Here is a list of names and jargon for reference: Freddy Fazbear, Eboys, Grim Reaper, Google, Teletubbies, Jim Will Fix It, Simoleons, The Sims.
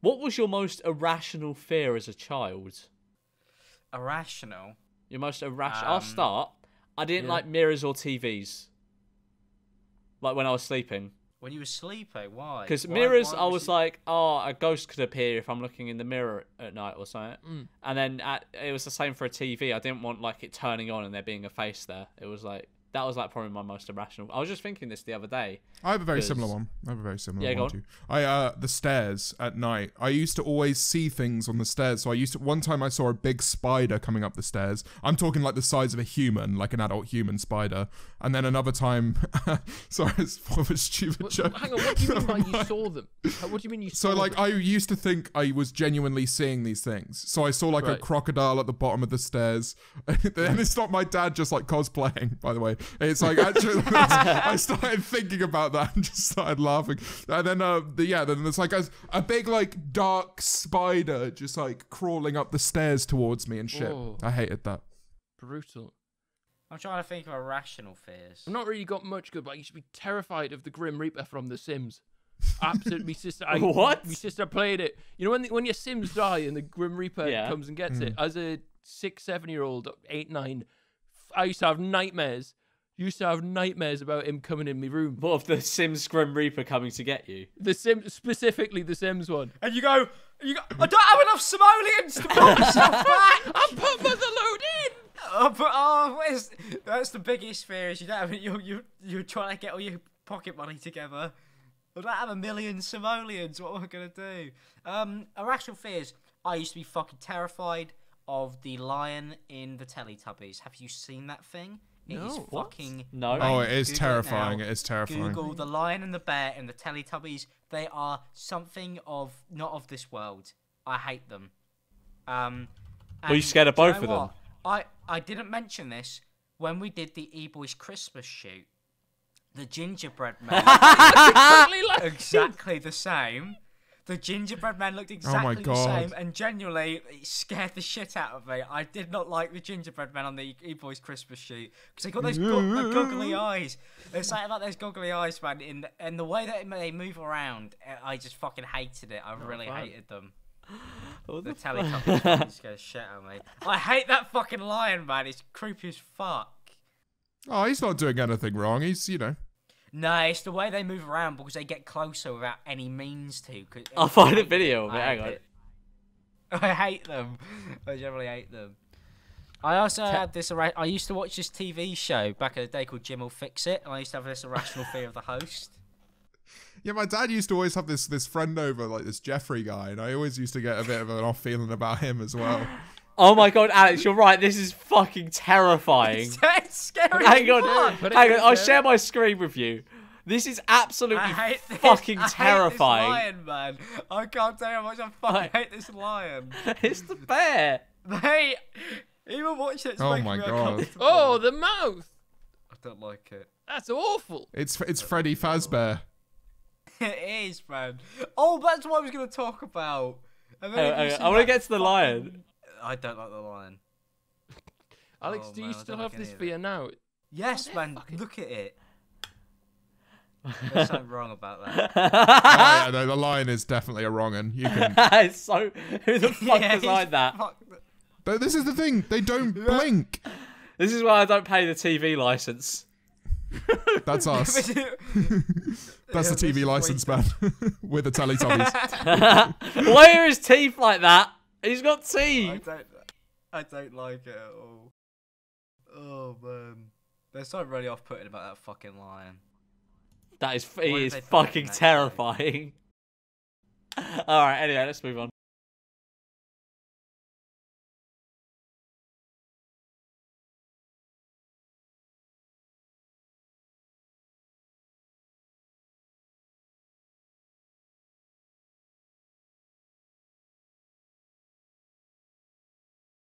What was your most irrational fear as a child? Irrational? Your most irrational... I'll start. I didn't like mirrors or TVs. Like when I was sleeping. When you were sleeping? Why? Because mirrors, I was like, oh, a ghost could appear if I'm looking in the mirror at night or something. Mm. And then it was the same for a TV. I didn't want like it turning on and there being a face there. It was like... That was like probably my most irrational. I was just thinking this the other day. I have a very similar one. I have a very similar one. Yeah, go on. Too. The stairs at night. I used to always see things on the stairs. So I used to, one time I saw a big spider coming up the stairs. I'm talking like the size of a human, like an adult human spider. And then another time, sorry, it's full of a stupid joke. Hang on, what do you mean by you saw them? What do you mean you saw them? So like I used to think I was genuinely seeing these things. So I saw like a crocodile at the bottom of the stairs. And it's not my dad just like cosplaying, by the way. It's like actually I started thinking about that and just started laughing, and then then it's like a big like dark spider just like crawling up the stairs towards me and shit. Whoa. I hated that. Brutal. I'm trying to think of irrational fears. I've not really got much good, but you should be terrified of the Grim Reaper from The Sims. Absolutely. my sister played it. You know when your Sims die and the Grim Reaper comes and gets it. As a 6, 7 year old, 8, 9, I used to have nightmares. About him coming in my room. What of the Sims Grim Reaper coming to get you? The Sims, specifically the Sims one. And you go, I don't have enough simoleons to put myself back. I put the load in. That's the biggest fear is you're trying to get all your pocket money together. I don't have a million simoleons. What am I gonna do? Irrational fears. I used to be fucking terrified of the lion in the Teletubbies. Have you seen that thing? No, it is terrifying. It is terrifying. Google the lion and the bear and the Teletubbies. They are something not of this world. I hate them. Were you scared of both of them? I didn't mention this when we did the Eboys Christmas shoot. The gingerbread man looked exactly the same. The gingerbread man looked exactly the same, and genuinely it scared the shit out of me. I did not like the gingerbread man on the Eboys Christmas shoot because they got those goggly eyes. It's like those goggly eyes, man. And the way that they move around, I just fucking hated it. I really hated them. The Teletubbies just scared the shit out of me. I hate that fucking lion, man. It's creepy as fuck. Oh, he's not doing anything wrong. He's, you know. No, it's the way they move around because they get closer without any means to. I'll find a video of it. Hang on. I hate them. I generally hate them. I also had this... I used to watch this TV show back in the day called Jim Will Fix It, and I used to have this irrational fear of the host. Yeah, my dad used to always have this friend over, like this Jeffrey guy, and I always used to get a bit of an off feeling about him as well. Oh my god, Alex, you're right. This is fucking terrifying. It's scary. Hang on. I'll share my screen with you. This is absolutely fucking terrifying. I hate this lion, man. I can't tell you how much I fucking hate this lion. It's the bear. Mate, even watch it. Oh my god. Oh, the mouth. I don't like it. That's awful. It's Freddy Fazbear. It is, man. Oh, that's what I was going to talk about. I want to get to the lion. I don't like the lion. Alex, do you still have this fear now? Yes, man. Fucking... Look at it. There's something wrong about that. Oh, yeah, no, the lion is definitely a wrong one. You can. It's so. Who the fuck designed that? But this is the thing. They don't blink. This is why I don't pay the TV license. That's us. That's the TV license, man. With the Teletubbies. Why are his teeth like that? He's got teeth. I don't like it at all. Oh man, there's something really off-putting about that fucking lion. That is fucking terrifying. All right, anyway, let's move on.